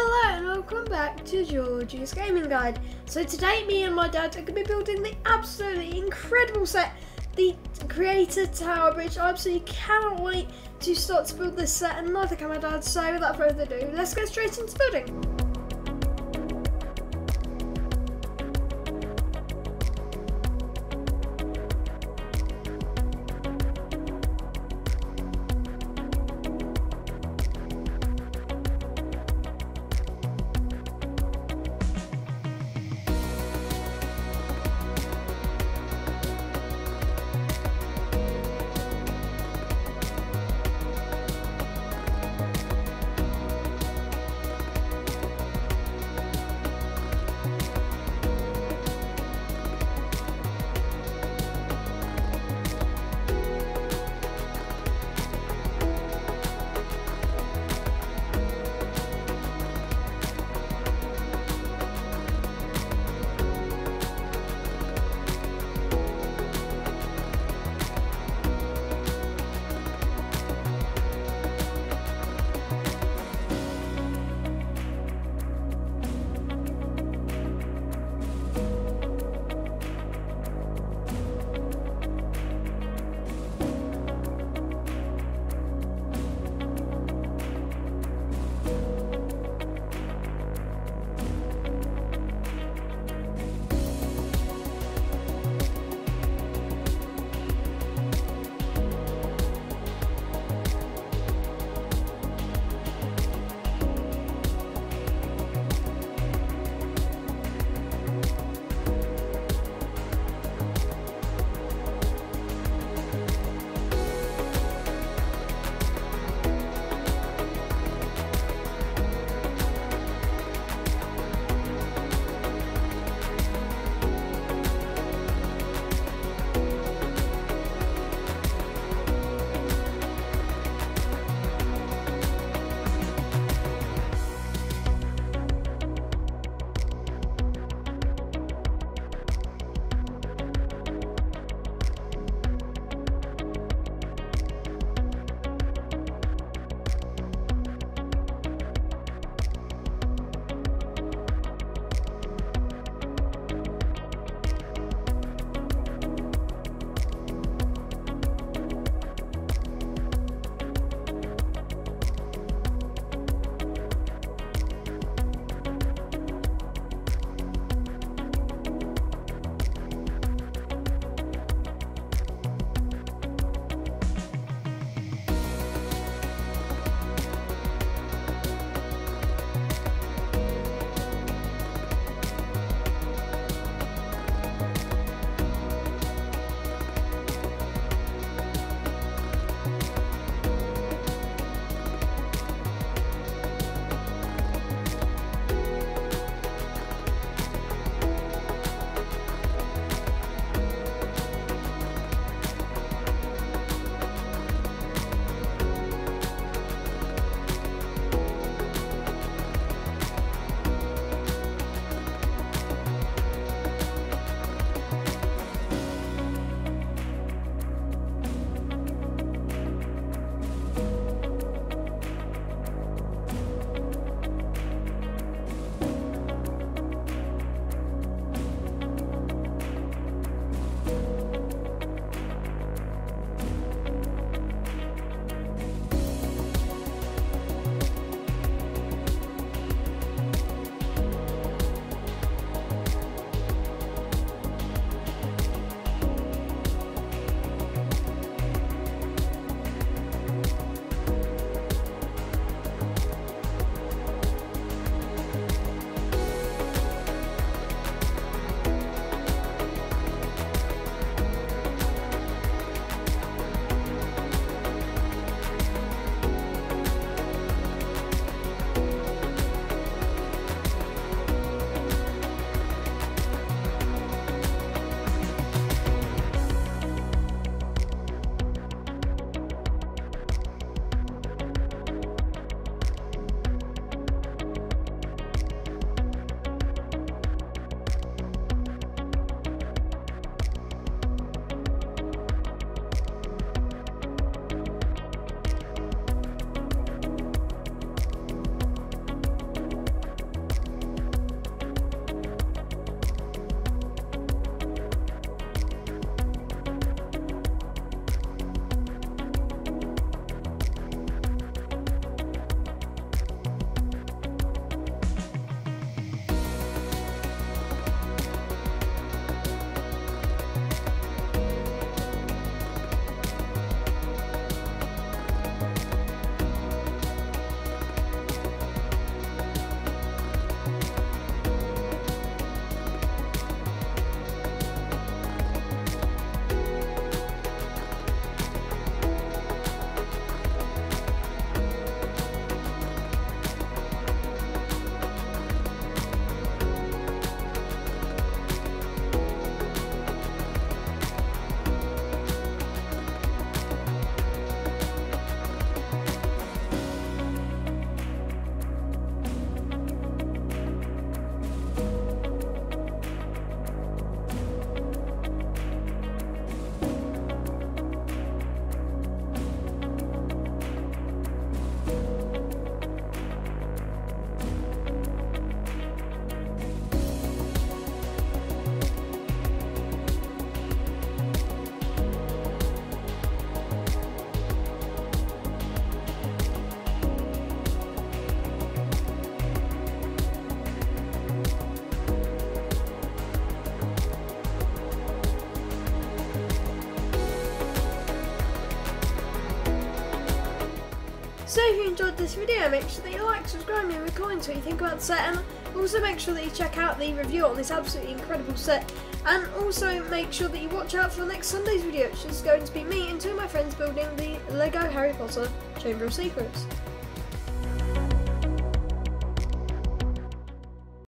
Hello and welcome back to Georgie's Gaming Guide. So today me and my dad are going to be building the absolutely incredible set, the Creator Tower Bridge. I absolutely cannot wait to start to build this set and neither can my dad, so without further ado, let's get straight into building. So if you enjoyed this video, make sure that you like, subscribe and comment what you think about the set, and also make sure that you check out the review on this absolutely incredible set, and also make sure that you watch out for next Sunday's video, which is going to be me and two of my friends building the Lego Harry Potter Chamber of Secrets.